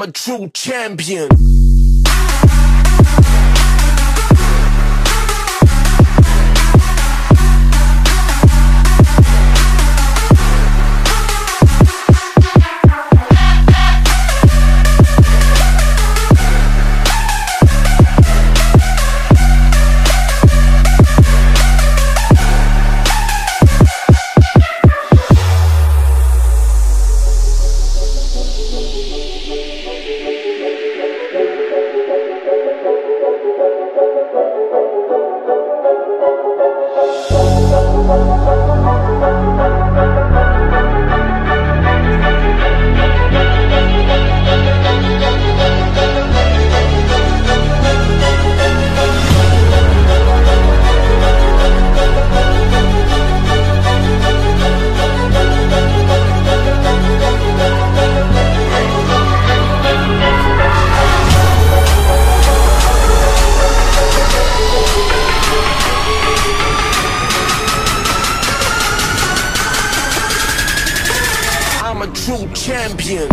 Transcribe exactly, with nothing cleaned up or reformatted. I'm a true champion. I'm a true champion.